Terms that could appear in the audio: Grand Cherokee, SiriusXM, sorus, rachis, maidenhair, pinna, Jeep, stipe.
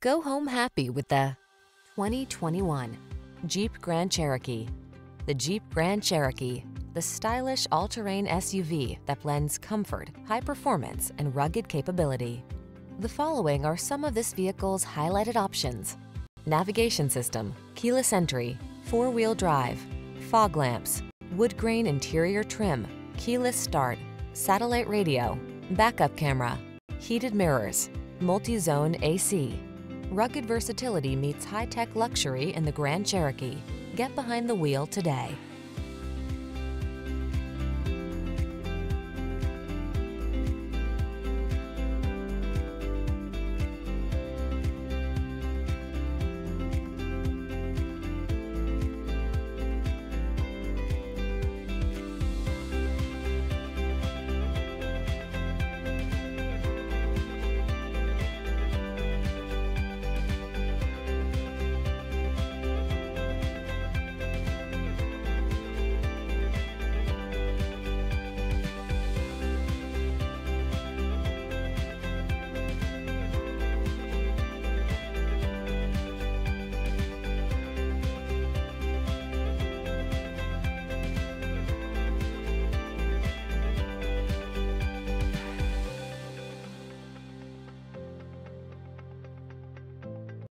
Go home happy with the 2021 Jeep Grand Cherokee. The Jeep Grand Cherokee, the stylish all-terrain SUV that blends comfort, high performance, and rugged capability. The following are some of this vehicle's highlighted options: navigation system, keyless entry, four-wheel drive, fog lamps, wood grain interior trim, keyless start, satellite radio, backup camera, heated mirrors, multi-zone AC. Rugged versatility meets high-tech luxury in the Grand Cherokee. Get behind the wheel today.